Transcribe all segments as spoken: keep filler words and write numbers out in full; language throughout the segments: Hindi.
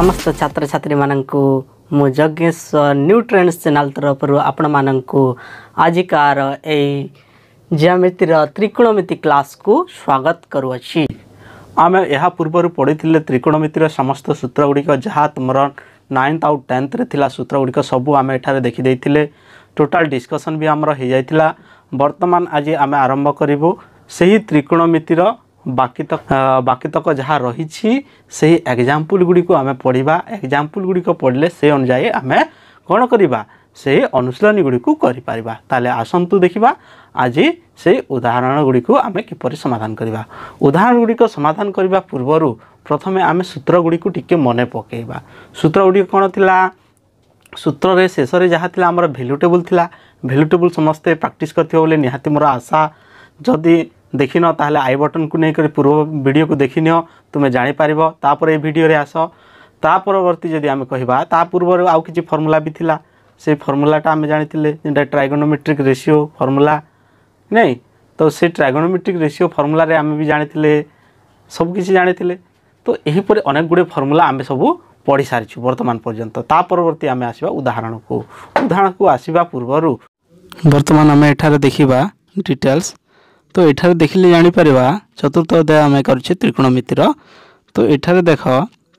समस्त छात्र छात्री मान को मु जज्ञेश न्यू ट्रेंड्स चैनल तरफ आपण मान को आजिकार ए ज्यामितिर त्रिकोणमिति क्लास को स्वागत करुअछि। आम यह पूर्व पढ़ी त्रिकोणमितिर समस्त सूत्र गुड़िक जहाँ तुम नाइन्थ आउ टेन्थ रे सूत्र गुड़िक सबू आम एठारे देखिदेइथिले, टोटाल डिस्कसन भी आमर हो जाइतिला। वर्तमान आज आम आरंभ करिवो सही त्रिकोणमितिर बाकी तक बाकी तक जहाँ रही सही एग्जाम्पल गुड़िक आम पढ़ा। एग्जाम्पल गुड़िक पढ़ले से अनुजाई आम कौन करवा से अनुशीलन गुड़िक कर। आसतु देखा आज से उदाहरण गुड़िक आम किपर समाधान करवा। उदाहरण गुड़िक समाधान करने पूर्वर प्रथम आम सूत्र गुड़िक टिके मन पकेबा। सूत्र गुड़िक कौन थी? सूत्र रे शेष रे जहाँ थी आमर भैल्यू टेबुल थी। भैल्यू टेबुल समस्ते प्राक्ट करते बोले निहाती मोर आशा। जदि देखिन ताहले आई बटन को नहीं कर पूर्व वीडियो को देखिन तुम्हें जानीपर। तापर ये वीडियो रे आस तापरवर्ती जदि आम कहवा ता पूर्व आउ किछि फर्मुला भी थिला। से फर्मुलाटा आम जानी जेटा ट्राइगोनोमेट्रिक रेशियो फर्मुला नहीं, तो से ट्राइगोनोमेट्रिक रेशियो फर्मुला रे आम भी जानी सब किछि जानी। तो यहीपर अनेक गुड़े फर्मुला आम सबू पढ़ी सारी वर्तमान पर्यंत। ता परवर्ती आम आसवा उदाहरण को। उदाहरण को आसवा पूर्वर वर्तमान आम एठारे देखिबा डिटेल्स। तो यठार देखिले जापर चतुर्थ अध्याय आम करे त्रिकोणमितिर। तो यठार देख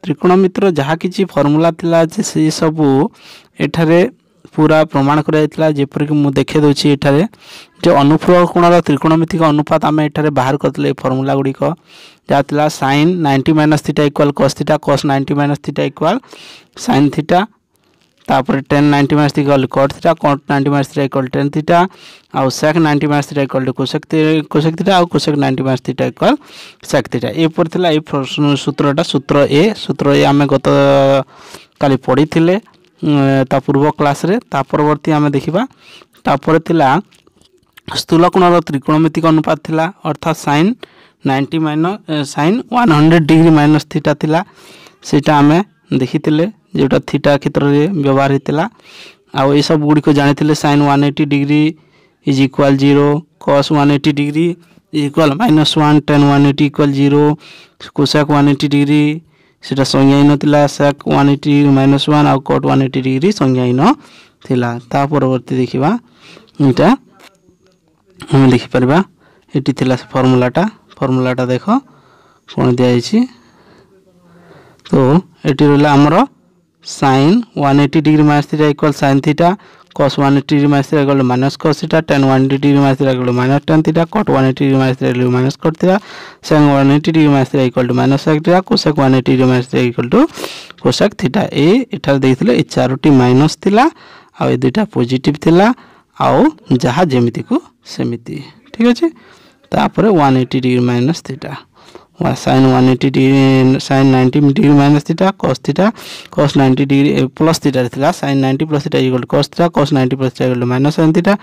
त्रिकोणमितिर जहाँ कि फर्मुला थिला से सबू एठारे पूरा प्रमाण करपरिक मुझे देखे दूसरी एठारे जो अनुप्रह कोणर त्रिकोणमितिक अनुपात आम एठारे बाहर करते फर्मुला गुड़िक जहाँ था sine ninety minus theta equal cos theta, cos ninety minus theta equal sine theta, तापर tan ninety minus theta equal cot theta, cot ninety minus theta equal tan theta, आउ sec ninety minus theta equal cosec cosec theta, आउ cosec ninety minus theta equal sec theta. ये सूत्रटा सूत्र ए। सूत्र ए आम गत काली पढ़ी थे ता पूर्व क्लास रे। ता परवर्ती आम देखा तापर थिला स्थूल कोणर त्रिकोणमितिक अनुपात थिला अर्थात sine ninety minus sine one hundred degree minus theta थिला। सेटा आम देखी जोटा थीटा क्षेत्र में व्यवहार होता। आउ ये सब गुड़िक जानी sine one eighty degree is equal zero, cos one eighty degree is equal minus one, tan one eighty equal zero, cosec one eighty degree सेटा संज्ञाहीन थिला, sec one eighty minus one आउ कट वन एट्टी डिग्री संज्ञाहीन थिला। ता परवर्ती देखा यहाँ आम देखिपर ये थिला फर्मुलाटा। फर्मुलाटा देख कौन दिखाई। तो ये रहा आमर sine one eighty degree minus theta equal sine theta, cos one eighty degree minus theta equal minus cos theta, tan one eighty degree minus theta equal minus tan theta, cot one eighty degree minus theta equal minus cot theta, sec one eighty degree minus theta equal to minus sec theta, cosec one eighty degree minus theta equal to cosec theta. ये देखते ये चारोटी माइनस थिला आ ये दुईटा पॉजिटिव थिला आउ जहाँ जेमिति को सेमिति। ठीक अच्छे। तापर one eighty degree minus theta sine one eighty degree sine ninety degree minus theta, cos theta, cos ninety degree plus theta था sine ninety plus theta equal cos theta, cos ninety plus theta equal minus sine theta,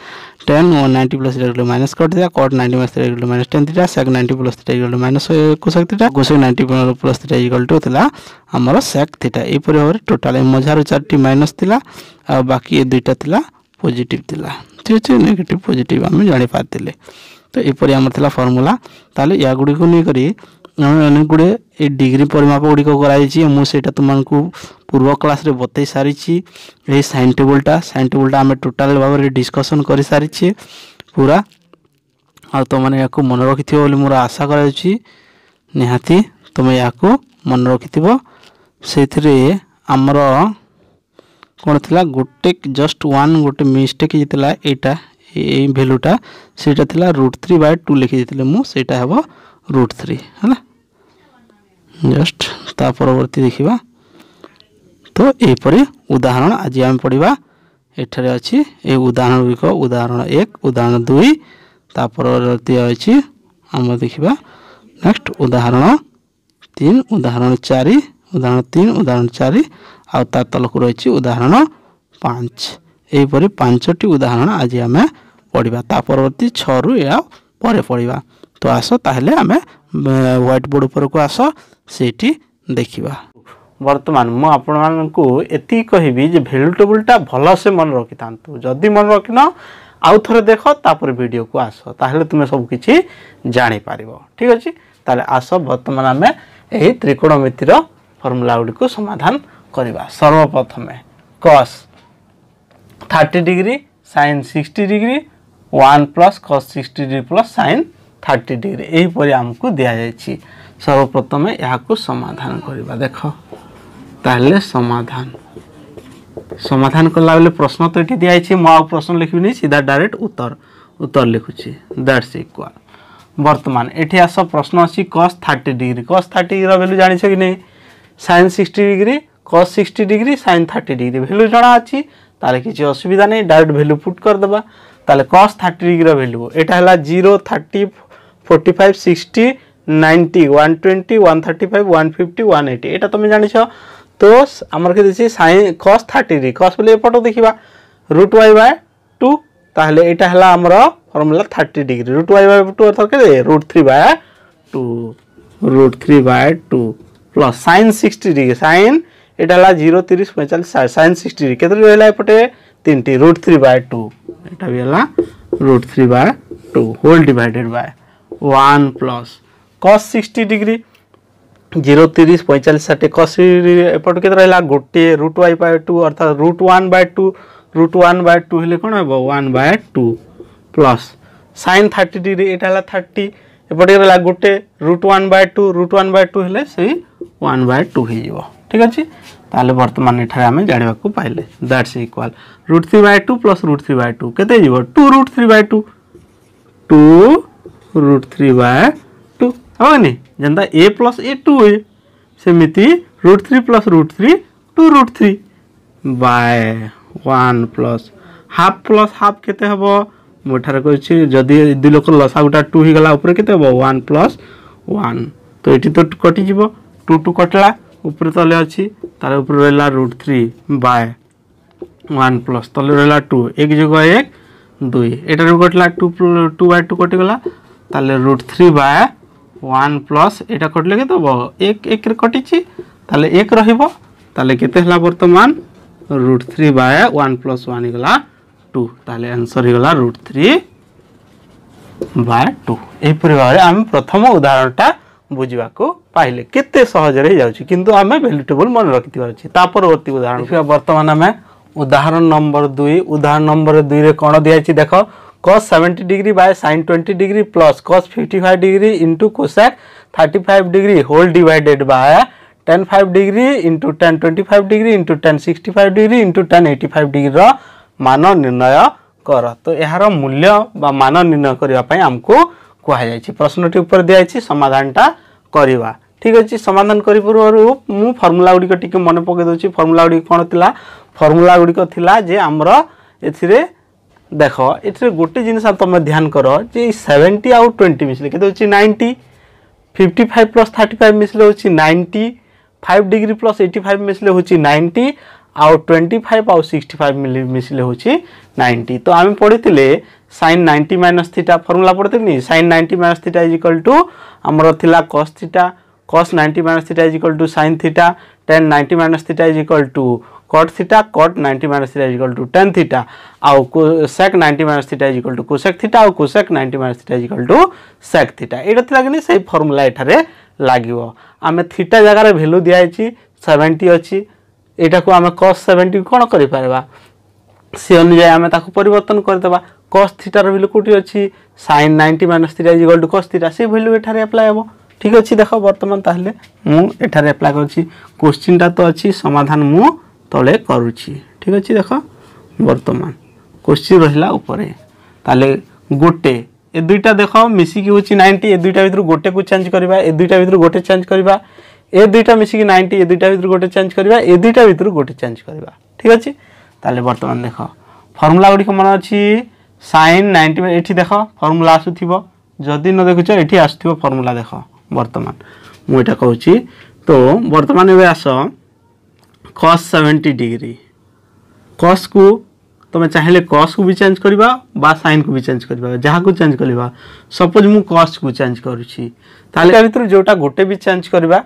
tan one ninety plus theta equal minus cot theta, cot ninety minus theta equal minus tan theta, sec ninety plus theta equal minus cosec theta, cosec ninety plus theta equal to था आमर सेक थीटा। यहपरि भाव में टोटाल मझार चारोटी माइनस था आ बाकी दुईटा था पॉजिटिव था। ठीक अच्छे। नेगेट पॉजिटिव आम जापारे। तो यहपरि आमर था फर्मुला। ताले या गुड़ी को नहीं करी अनेक गुड़े ये डिग्री परिमाप गुड़िक कर तुमको पूर्व क्लास रे बतई सारी। ये साइन टेबुलटा साइन टेबुलटा आम टोटाल भाव में डिस्कसन कर सारी पूरा। और तुम या मन रखि मोर आशा करहाती तुम या मन रखि से आमर कौन थी गोटे जस्ट वन गोटे मिस्टेक होता यहाँ ये भैल्यूटा सेटा थिला रूट थ्री बाय टू लिखी देते मुझा हे रूट थ्री है जस्ट। ता परवर्ती देखा तो यहपरी उदाहरण आज आम पढ़ा एठारे अच्छी ये उदाहरण गुड़िक उदाहरण एक उदाहरण दुई। तापरवर्ती अच्छी आम देखा नेक्स्ट उदाहरण तीन उदाहरण चार उदाहरण तीन उदाहरण चार आउ ता तलकू रही उदाहरण पाँच। यहीपरि पांचटी उदाहरण आज आम पढ़ा। ता परवर्ती छरु या परे पढ़ा। तो आस ताहले आम व्हाइट बोर्ड उपरको आस सेठी देखिबा। वर्तमान मु आपण माननकु एति कहिबी जे वैल्यू टेबलटा भल से मन रखि तांतु। जदि मन रखिन आउ थरे देख तापर वीडियो को आस ताहले तुमे सब किछि जानि पारिबो। ठीक अछि। ताले आस वर्तमान आम एही त्रिकोणमितिर फर्मुला गुडी को समाधान करवा। सर्वप्रथम cos तीस डिग्री sin साठ डिग्री वन प्लस cos साठ डिग्री प्लस sin तीस डिग्री यहीपर आमको दि जाए। सर्वप्रथम यहाँ समाधान करवा। देख ताहले समाधान समाधान कला बेले प्रश्न तो ये दिखाई मुझे प्रश्न लिखी सीधा डायरेक्ट उत्तर उत्तर लिखुची दैट्स इक्वाल। बर्तमान ये आस प्रश्न अच्छी cos तीस डिग्री cos तीस डिग्री वैल्यू जान कि नहीं sin साठ डिग्री cos साठ डिग्री sin तीस डिग्री वैल्यू जाना अच्छी ताले किसी असुविधा नहीं डायरेक्ट वैल्यू पुट कर दबा। ताले cos तीस डिग्री वैल्यू एटा हला जीरो तीस पैंतालीस साठ नब्बे एक सौ बीस एक सौ पैंतीस एक सौ पचास एक सौ अस्सी एटा तुम जान तो आमर के देखिए sin cos तीस डिग्री cos बोले एपट देखा रूट वाई बाय टू ताहले एटा हला आमर फॉर्मूला तीस डिग्री रूट वाई बाय टू अर्थात के root three by two root three by two plus sin साठ डिग्री sin एटा हला जीरो तीस पैंतालीस sin साठ डिग्री केपटे तीन टी रूट थ्री बाय टू एटा भी है root three by two whole divided by one plus cos साठ डिग्री जीरो तीस पैंतालीस षाठी कस एपट के रहा गोटे रूट वाई बाय टू अर्थात root one by two root one by two हेल्ले कौन हम one by two plus sin तीस डिग्री यहाँ है थर्टी एपटे रहा गोटे root one by two root one by two हेल्ले से वन बाय टू हो ठीक अच्छे। ताले बर्तमान ये आम जानवाक पाइले that's equal root three by two plus root three by two के two root three by two two root three by two हम नहीं जनता a plus a two a सेमती root three plus root three two root three by one plus half plus half के मुठार जदि दुई लोक लसा गुटा टू हो गला ऊपर केते हो वन प्लस वन तो ये तो कटिज टू टू कटला ऊपर तले अच्छी तार ऊपर रहा root three by one plus तले रहा टू एक जोग एक दुई एटार कटला टू टू बाय टू कटिगला ताले root three by one plus यहाँ कटले के एक एक कटिची ताले एक रही केते हला बर्तमान root three by one plus one गला टू ताले आंसर हो गला रूट थ्री बाय टू। यहपर भाव आम प्रथम उदाहरणटा बुझा को पाइले केते सहजरे जाउची किंतु आमे वैल्यूटेबल मन रखि अछि। तापरवर्ती उदाहरण बर्तमान आम उदाहरण नंबर दुई उदाहरण नंबर दुई रे कोन दिया छि देखो cos सत्तर डिग्री बाय sin बीस डिग्री प्लस cos पचपन डिग्री इंटू कोसेक पैंतीस डिग्री होल डिवाइडेड बाय tan पाँच डिग्री इंटू tan पच्चीस डिग्री इंटू tan पैंसठ डिग्री इंटू tan पचासी डिग्री रो मान निर्णय कर। तो यार मूल्य बा मान निर्णय करने आमको कहुई प्रश्नटी उपर दिखाई समाधानटा करवा ठीक अच्छे। समाधान कर मु फर्मुला गुड़िक टी मन पकईदे फर्मुला गुड़ी कौन था फर्मुला गुड़िक जे आमर ए देख ये गोटे जिनस तुम ध्यान कर जी सेवेन्टी आउ ट्वेंटी मिसले के ninety fifty five plus thirty five मिसले हो ninety five degree plus eighty five मिसले हो नाइंटी आउ ट्वेंटी फाइव आउ सिक्सटी फाइव मिसले हो नाइंटी। तो आम पढ़ी sin ninety minus theta formula पढ़ते नहीं sin ninety minus theta is equal to आमर थिला cos theta cos ninety minus theta is equal to sin theta tan ninety minus theta is equal to cot theta cot ninety minus theta is equal to tan theta आउ cosec ninety minus theta is equal to cosec theta आउ cosec ninety minus theta is equal to sec theta एटा थिला कि सही फर्मुला एठारे लागिवो। आमे थीटा जगार वैल्यू दिया अछि सत्तर अछि एटा को आमे cos सत्तर कोन करि परबा से अनुसार आमे ताकु परिवर्तन कर देबा cos थीटा रो वैल्यू कोठी अछि sin ninety minus theta is equal to cos theta से वैल्यू एठारे अप्लाई हेबो ठीक अछि। देखो वर्तमान ताहले मु एठारे अप्लाई करछि क्वेश्चन ता तो अछि समाधान मु तले करूछि ठीक अछि। देखो वर्तमान क्वेश्चन रहला ऊपरे ताले गोटे ए दुईटा देखो मिसी कि होछि नब्बे ए दुईटा भितर गोटे को चेंज करबा ए दुईटा भितर गोटे चेंज करबा ए दुईटा मिसी कि नब्बे ए दुईटा भितर गोटे चेंज करबा ए दुईटा भितर गोटे चेंज करबा ठीक अछि। ताले वर्तमान देखो फार्मूला गुडी मन अछि sin नब्बे में एठी देखो फार्मूला आसुथिबो जदि न देखुछ एठी आसुथिबो फार्मूला देखो वर्तमान मु एटा कहूछि। तो वर्तमान एबे आसो cos सत्तर डिग्री cos को तुम चाहेले cos को भी चेंज करबा बा sin को भी चेंज करबा जहा को चेंज करबा सपोज मु cos को चेंज करूछि ताले ए भितर जोटा गोटे भी चेंज करबा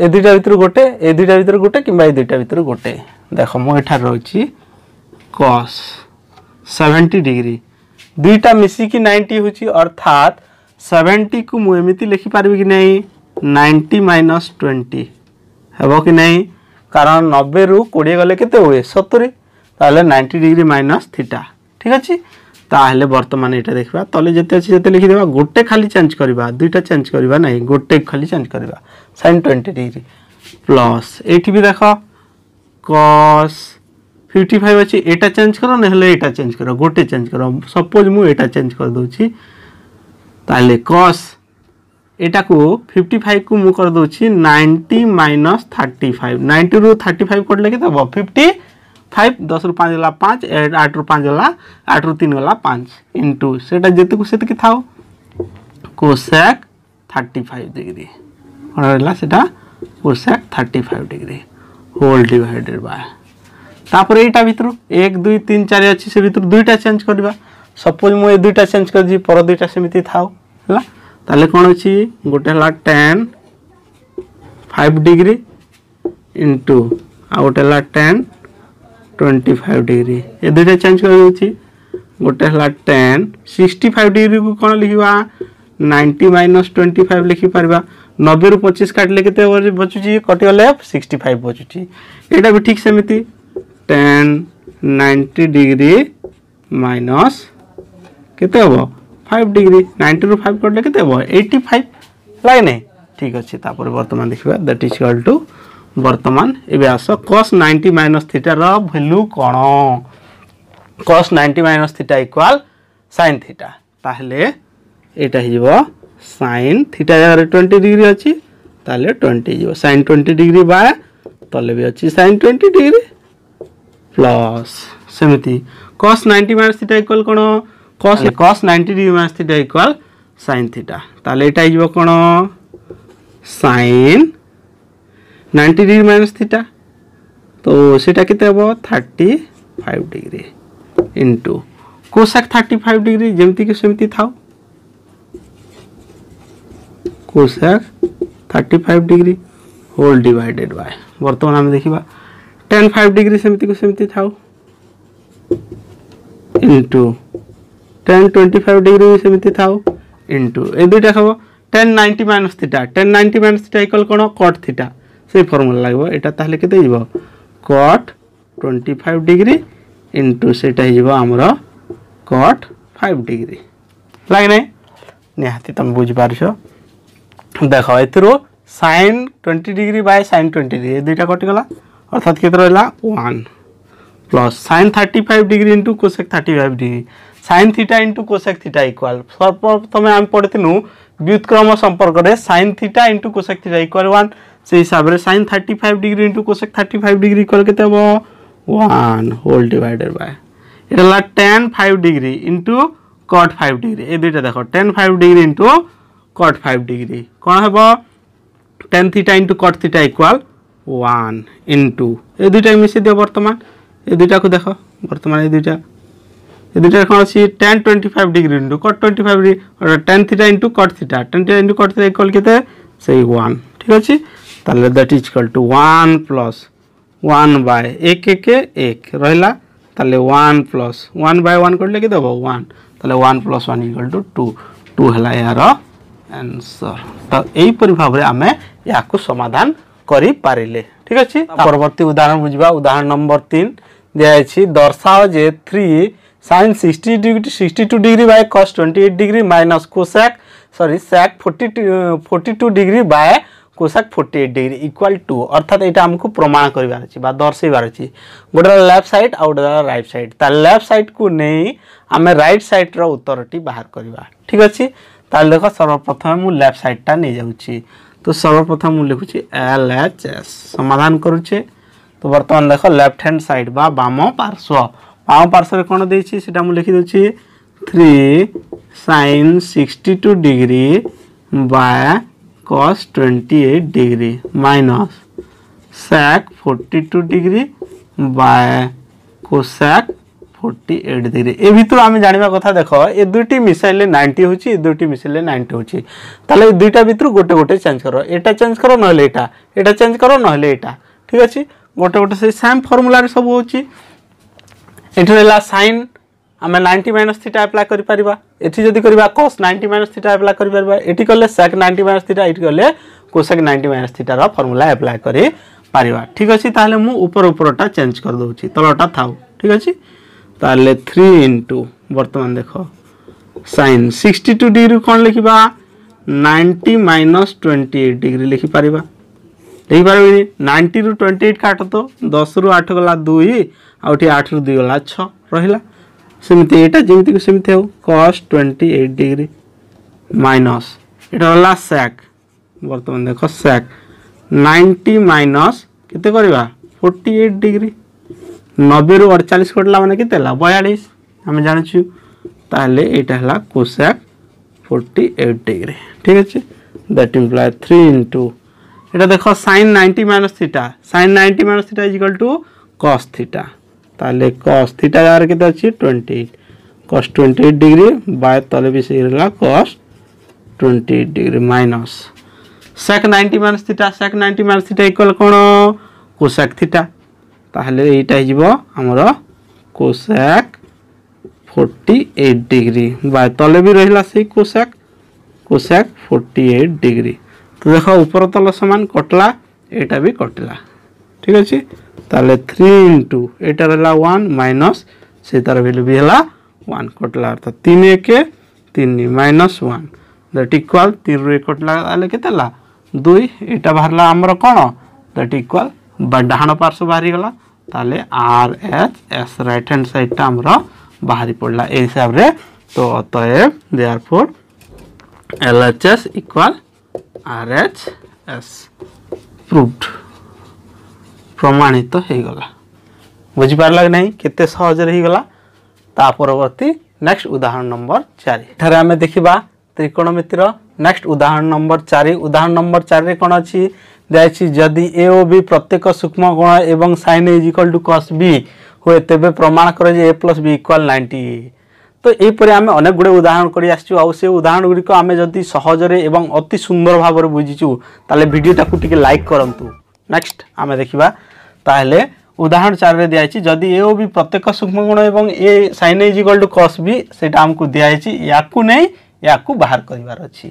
ए दुटा भितर गोटे ए दुटा भितर गोटे किबा ए दुटा भितर गोटे देखो मु एठा रहछि cos सत्तर डिग्री दुईटा मिसिकी नब्बे होची अर्थात सत्तर को मुझे लिखिपारि कि नहीं नब्बे माइनस ट्वेंटी हे कि नहीं कारण नब्बे रु कोड़े गले के हुए सतुरी ताले नाइंटी डिग्री माइनस थीटा ठीक अच्छे ताहले बर्तमान यहाँ देखा तले जिते अच्छे जिते लिखिदे गोटे खाली चेंज करवा दुईटा चेंज करवा ना गोटे खाली चेंज करवा साइन ट्वेंटी डिग्री प्लस ये भी देख कस फिफ्टी फाइव अच्छे यहाँ चेंज कर ना यहाँ चेंज कर गोटे चेंज कर सपोज मुझा चेंज करदे ताले कस एटा को फिफ्टी फाइव को मु कर दोची ninety minus thirty five ninety रु थर्टी फाइव कट लेके तब फिफ्टी फाइव दस रु पाँच गला पाँच आठ रु पाँच गला आठ रु तीन गला पाँच इंटू सेटा जेते को सेत कि थाओ कोसेक थर्टी फाइव डिग्री और सेटा cosec thirty five degree whole divided by तापर एटा भितर एक दुई तीन चार अच्छी से भितर दुईटा चेंज करवा सपोज मुझे दुईटा चेंज कर पर दुईटा सेमती थाओ है ताले कौन अच्छी गोटे है टेन फाइव डिग्री इंटू आ गोटे है टेन ट्वेंटी फाइव डिग्री ये दुईटा चेंज कर गोटे है टेन सिक्सटी फाइव डिग्री को कौन लिखा नाइंटी माइनस ट्वेंटी फाइव लिखिपर नब्बे रु पचीस काटिले के बचुची कटिगले सिक्सटी फाइव बचुची यहाँ भी ठीक सेमती टेन नाइंटी डिग्री माइनस के फाइव डिग्री नाइंटी रु फाइव कटे के फाइव लागे ना ठीक अच्छे तापर बर्तमान देखा दैट इज इक्वल टू बर्तमान ये आस कस नाइंटी माइनस थीटार भैल्यू कौन cos ninety minus theta equal sine theta ताहले एटा हो साइन थीटा जगह ट्वेंटी डिग्री अच्छी ताहले ट्वेंटी हो साइन ट्वेंटी डिग्री बाय तले भी अच्छी साइन ट्वेंटी डिग्री प्लस सेमती cos ninety minus theta equal कौन cos cos ninety degree minus theta equal sine theta ताले एटा आइबो कोन sine ninety degree minus theta तो सेटा केते हो thirty five degree into cosec thirty five degree जेमती के सेमती थाओ cosec thirty five degree whole divided by वर्तमान हम देखिबा टेन फाइव डिग्री सेमती को सेमती थाओ into tan twenty five degree सेमती थाओ इंटू ए दुईटा हम tan ninety minus theta tan ninety minus theta equal कौन कट थीटा से फर्मूला लगे यहाँ ताहले केते जीवो cot twenty five degree into सेटा जीवो आमर कट फाइव डिग्री लगे ना निहाती तुम बुझिपार देख ए sine twenty degree by sine twenty degree दुईटा कटिगला अर्थात केते रहला one plus sine thirty five degree into cosec thirty five degree sine theta into cosec theta equal सर्वप्रथम आम पढ़ीलू व्युत्क्रम संपर्क में sine theta into cosec theta equal one से हिसाब से sine thirty five degree into cosec thirty five degree equal के वन होल डिवाइडेड बाय ये tan five degree into cot five degree ये दुईटा देख tan five degree into cot five degree कौन हे tan theta into cot theta equal one into ये दुईटा मिसई दियो बर्तमान ये दुईटा को देख बर्तमान ये दुईटा ये दुईटा कौन अच्छी tan twenty five degree into cot twenty five degree tan theta into cot theta tan theta into cot theta equal के से वन ठीक अच्छे ताले that is equal to one plus one by एक एक एक रहा ताले one plus one by one कर लेके दब वन ताले one plus one equal to two two है यार आंसर तो यहीपरि भाव में आम या समाधान करी पारिले ठीक अच्छे परवर्ती उदाहरण बुझा उदाहरण नंबर तीन दिखाई दर्शाओ जे three sign sixty degree sixty two degree by cos twenty eight degree minus cosec sorry sec forty forty two degree by cosec forty eight degree equal to अर्थात यहाँ आमको प्रमाण करार अच्छी दर्शाइबार अच्छी गोटे लेफ्ट सैड आउ गोटे राइट सैड लेफ्ट सैड को नहीं आम राइट सैड्र उत्तरटी बाहर करवा ठीक अच्छे ताल देख सर्वप्रथम मुझे लेफ्ट सैडटा नहीं जाऊँगी तो सर्वप्रथम मुझे लिखुची एल एच एस समाधान करुचे तो बर्तमान देख लेफ्ट हैंड साइड बा बाम पार्श्व बाम पार्श्व कौन देटा मुझे लिखिदे three sign sixty two degree by cos twenty eight degree minus sec forty two degree by cosec forty eight degree ए भितर आम जाना कथा देख ए दुईटी मिसाइले नाइंटी होची दुईटी मिसाइले नाइंटी होची ताले दुईटा भितर गोटे गोटे चेंज करो एटा चेंज करो ना एटा एटा चेंज करो ना एटा ठीक अच्छे गोटे गोटे से सेम फर्मूलार सब होगा साइन आम नाइंटी माइनस थीटा एप्लाय करें ये जब cos ninety minus theta apply करें ये कले सेक नाइंटी माइनस थीटा ये कले कोसेक नाइंटी माइनस थीटा रा फॉर्मूला अप्लाई करे पारिवा। ठीक अछि ताले मु ऊपर ऊपरटा चेंज कर दोछि तलटा थाउ। ठीक अछि ताले थ्री इनटू वर्तमान देखो sin सिक्सटी टू डिग्री कोन लिखिबा ninety minus twenty eight degree लिखि पारिबा। ठीक परबे नाइंटी रु ट्वेंटी एट काट तो टेन रु एट गला टू आउ एट रु टू गला सिक्स रहिला सेमते एटा जेमते को सेमते हो cos twenty eight degree minus एटा होला sec वर्तमान देखो sec नाइंटी माइनस केते करबा फोर्टी एट डिग्री नाइंटी रु फोर्टी एट कटला माने केतेला फोर्टी टू हम जानछु ताले एटा हला cosec फोर्टी एट डिग्री। ठीक अछि दैट इंप्लाय थ्री इनटू एटा देखो sin ninety minus theta sin ninety minus theta is equal to cos theta ताले cos थीटा यार केते अछि twenty eight cos twenty eight degree by तले भी से हला cos twenty eight degree minus sec ninety minus theta sec ninety minus theta equal कोन cosec थीटा ताले एटा हिजबो हमरो cosec forty eight degree by तले भी रहिला से cosec cosec forty eight degree. तो देखो ऊपर तल समान कटला एटा भी कटला। ठीक अछि ताले थ्री इनटू एटा रहला वन माइनस से तार वैल्यू भी हला वन कटला अर्थात थ्री एक three minus one that equal three रे कटला आले केतला टू एटा बाहरला हमर कोन दैट इक्वल बा डाहन पार्श्व बाहरी गला ताले R H S right hand side ता हमरा बाहरी पड़ला ए हिसाब रे। तो अतएव therefore L H S equal R H S proved प्रमाणित तो हे गला। बुझि पारला कि नाही केते सहज रही गला। ता परवर्ती नेक्स्ट उदाहरण नंबर चार थारे हमें देखिबा त्रिकोणमितिर नेक्स्ट उदाहरण नंबर चार। उदाहरण नंबर चार रे कोन अछि दैछि यदि ए ओ बी प्रत्येक सूक्ष्म कोण एवं sin a = cos b होय तबे प्रमाण करे जे a + b = नाइंटी। तो एहि परे आमे अनेक गुडे उदाहरण करि आछिउ आ से उदाहरण गुडी को आमे जदि सहज रे एवं अति सुंदर भाव रे बुझिचु ताले वीडियो टाकु टिके लाइक करंतु। नेक्स्ट आमे देखिबा ताले उदाहरण चार रे दियाछि जदि a o b प्रत्येक सूक्ष्म गुण एवं a sin a = cos b सेटा हमकु दियाछि याकु नै याकु बाहर करिवार अछि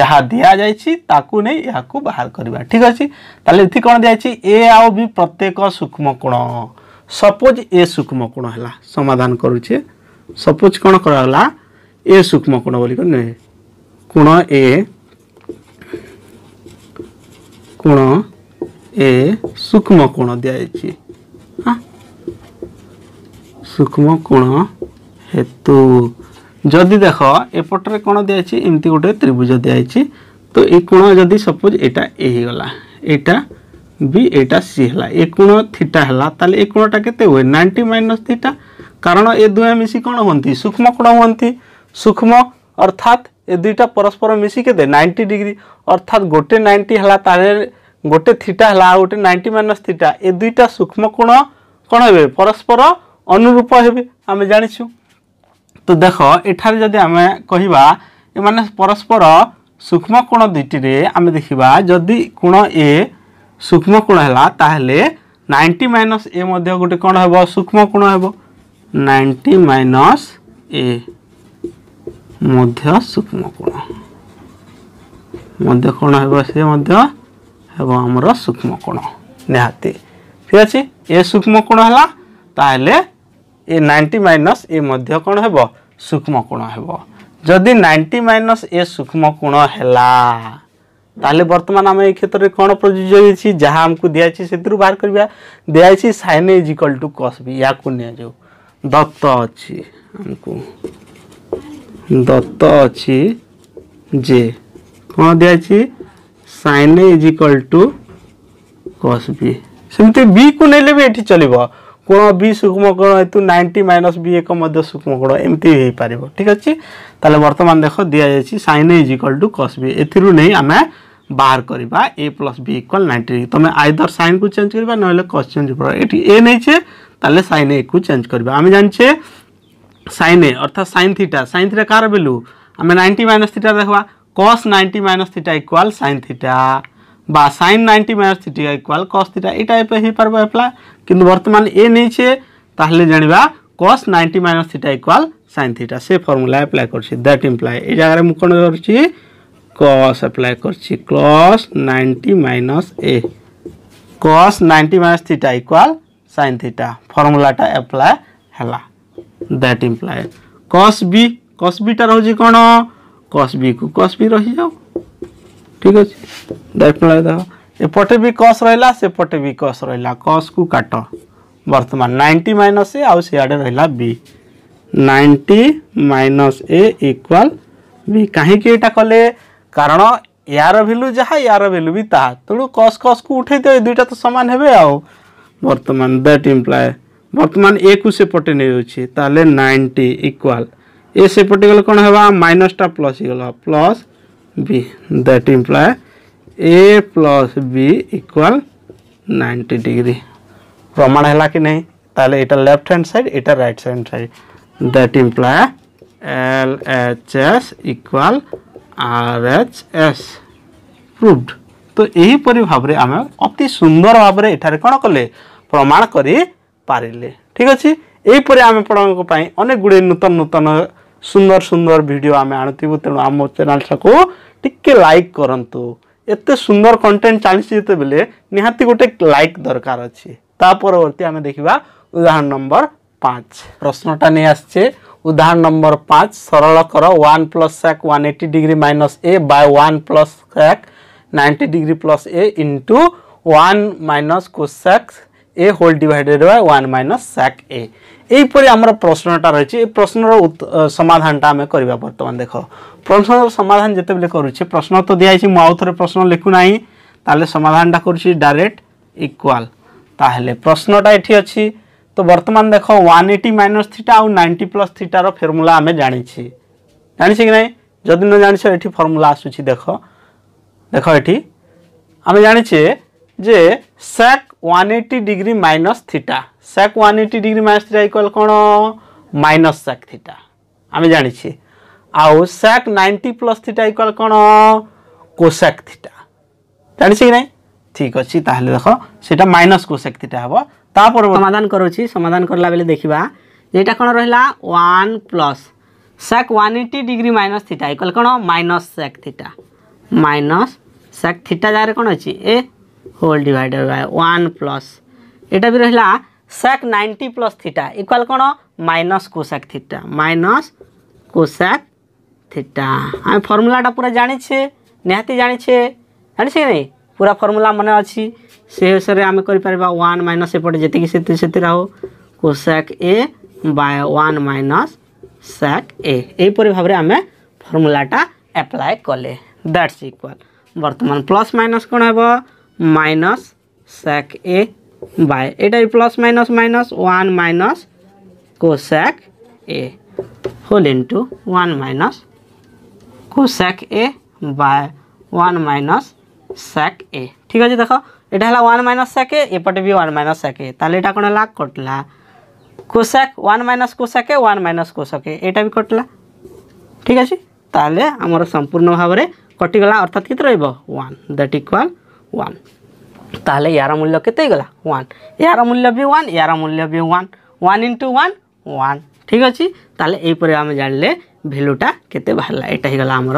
जहा दिया जायछि ताकु नै याकु बाहर करिवा। ठीक अछि ताले इथि कोन दियाछि a आ b प्रत्येक सूक्ष्म कोण सपोज a सूक्ष्म कोण हला समाधान करूछे सपोज कोण करला a सूक्ष्म कोण बोली कोन कोण a कोण a सूक्ष्म कोण दिया जायछि हां सूक्ष्म कोण हेतु जदि देखो एपट रे कोण दिया छि एम्ति गोटे त्रिभुज दिया छि तो ए कोण जदि सपोज एटा ए हे गला एटा बी एटा सी हला ए कोण थीटा हला ताले ए कोणटा केते होय नाइंटी माइनस थीटा कारण ए दुए मिसी कोण होंती सूक्ष्म कोण होंती सूक्ष्म अर्थात ए दुईटा परस्पर मिसी केते नाइंटी डिग्री अर्थात गोटे नाइंटी हला ताले गोटे थीटा हला गोटे नाइंटी माइनस थीटा ए दुईटा सूक्ष्म कोण कोण हेबे परस्पर अनुरूप हेबे हम जानिछु। तो देखो एठार जदि आमे कहिबा ए माने परस्पर सूक्ष्म कोण दुइटी रे आमे देखिबा जदि कोण ए सूक्ष्म कोण हला ताहले नाइंटी माइनस ए मध्ये गोटे कोण हेबो सूक्ष्म कोण हेबो नाइंटी माइनस ए मध्ये सूक्ष्म कोण मध्ये कोण हेबो से मध्ये हेबो हमर सूक्ष्म कोण निहाते। ठीक अछि ए सूक्ष्म कोण हला ताहले ए नाइंटी माइनस ए मध्य कोण हेबो सूक्ष्म कोण हेबो जदि नाइंटी माइनस ए सूक्ष्म कोण हैला ताले वर्तमान हम ए क्षेत्र रे कोण प्रयोज्य छि जहां हमकु दिया छि सेतु बाहर करबा दिया छि sin a = cos b या को ने जो दत्त अछि हमकु दत्त अछि जे कोण दिया छि sin a = cos b सेमते b को नेले बे एठी चलिबो कोण बी सूक्ष्म कोण हेतु नाइंटी माइनस बी एक मध्य सूक्ष्म कोण एमती हे पारिबो। ठीक अछि ताले वर्तमान देखो दिया जाय छि sin a = cos b एथिरु नै हमें बाहर करबा a + b = नाइंटी तमे आइदर sin को चेंज करबा नहले cos चेंज करबा एठी a नै छे ताले sin a को चेंज करबा हम जान छे sin a अर्थात sin थीटा sin थीटा कार वैल्यू हमें नाइंटी माइनस थीटा देखबा cos ninety minus theta equal sin theta बा sin ninety minus theta equal cos theta ए टाइप हे परबो एप्ला किंतु वर्तमान ए नै छे ताहले जणिबा cos ninety minus theta equal sin theta से फार्मूला अप्लाई करछि दैट इंप्लाई ए जगह रे मु कोन करछि cos apply करछि cos ninety minus a cos ninety minus theta equal sin theta formula टा apply हला that imply cos b cos b टा रहुछि कोन cos b को cos b रहि जाउ ठीक अछि that imply दा ए पटे भी cos रहला से पटे भी cos रहला cos को काटो वर्तमान ninety minus a आउ से आडे रहला b ninety minus a equal b काहे के एटा कले कारण यार वैल्यू जहा यार वैल्यू भी ता तणु cos cos को उठै दे दुटा तो समान हेबे आउ वर्तमान दैट इंप्लाय वर्तमान a को से पटे नै होछि ताले ninety इक्वल a से पटे गेल कोन हेबा माइनस टा प्लस गेल plus b that imply a plus b equal ninety degree प्रमाण हैला कि नहीं ताले एटा लेफ्ट हैंड साइड एटा right hand side that imply L H S equal R H S proved. तो यही परि भाबरे आमे अति सुंदर भाबरे एठारे कोन कले प्रमाण करी पारिले ठीक अछि एही परि आमे पढन को पई अनेक गुडे नूतन नूतन सुंदर सुंदर वीडियो आमे आणतिबो तेनु आम चैनल सको टिके लाइक करंतु एते सुंदर कंटेंट चालीस जेते बेले निहाती गोटे लाइक दरकार अछि ता परवर्ती आमे देखिबा उदाहरण नंबर पाँच प्रश्नटा नै आछे उदाहरण नंबर पाँच सरल कर one plus sec one eighty degree minus a by one plus sec ninety degree plus a into one minus cosec a whole divided by one minus sec a एही परि हमर प्रश्नटा रहछि ए प्रश्नर समाधानटा हम करबा वर्तमान देखो प्रश्नर समाधान जते बेले करू छी प्रश्न तो दिया छी माउथरे प्रश्न लिखु नाही ताले समाधानटा करू छी डायरेक्ट इक्वल ताहले प्रश्नटा एठी अछि तो वर्तमान देखो one eighty minus theta और ninety plus theta रो फार्मूला हमें जानि छी जानि छी कि नै जदि न जानि छी एठी फार्मूला आसु छी देखो देखो एठी हमें जानि छी जे sec one eighty degree minus theta sec one eighty degree minus theta equal कोन minus sec theta हमें जानि छी आउ sec ninety plus theta equal कोन cosec theta जानि छी कि नै ठीक अछि ताहले देखो सेटा माइनस cosec थीटा हबो ता पर समाधान करू छी समाधान करला बेले देखिबा जेटा कोन रहला one plus sec one eighty degree minus theta equal कोन minus sec theta minus sec theta जारे कोन अछि ए whole divided by one plus एटा भी रहला sec ninety plus theta equal कोन minus cosec theta minus cosec theta हम फार्मूलाटा पूरा जानि छी नेहाती जानि छी जानि छी नै पूरा फार्मूला माने अछि से हिसाबे हम करि परबा one minus एपटे जति कि सेति सेति रहो cosec a by one minus sec a एई परि भाबरे हमें फार्मूला टा अप्लाई करले दैट्स इक्वल वर्तमान प्लस माइनस कोन हेबो माइनस sec a by एटा plus minus minus one minus cosec a whole into one minus cosec a by one minus sec a ठीक है जी देखो एटा हला one minus sec a एपटे भी one minus sec a ताले एटा कोन हला कटला cosec one minus cosec a one minus cosec a एटा भी कटला ठीक अछि ताले हमर संपूर्ण भाव रे कटि गला अर्थात कित रहइबो one दैट इक्वल one ताले यार मूल्य केते गला one यार मूल्य भी one यार मूल्य भी one one into one one ठीक अछि ताले एई परे हम जानले वैल्यू टा केते बाहरला एटा हे गला हमर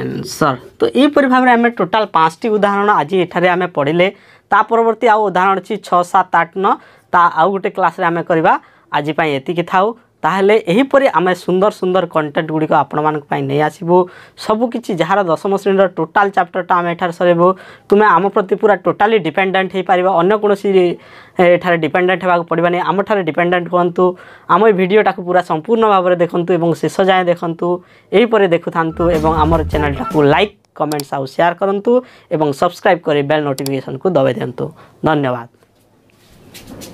आंसर तो ए परि भाबरे हमें टोटल पाँच टी उदाहरण आज एठारे हमें पढिले ता परवर्ती आ उदाहरण छी छह सात आठ नौ ता आ गुटे क्लास रे हमें करबा आज पई एति कि थाउ ताहले एही परि हमें सुंदर सुंदर कंटेंट गुडी को आपण मान पई नै आसीबो सब किछि जहार दशम श्रेणी रो टोटल चैप्टर ता हम एठारे सरेबो तुमे आम प्रति पूरा टोटली डिपेंडेंट हे परिबा अन्य कोनोसी एठारे डिपेंडेंट हेबाक पडिबा नै आम ठारे डिपेंडेंट होंतु आम वीडियो टाकू पूरा संपूर्ण भाबरे देखंतु एवं शेष जाय देखंतु एही परि देखुथांतु एवं हमर चैनल टाकू लाइक कमेंट्स आउ शेयर करंतु एवं सब्सक्राइब करी बेल नोटिफिकेशन को दबाइ देंतु धन्यवाद।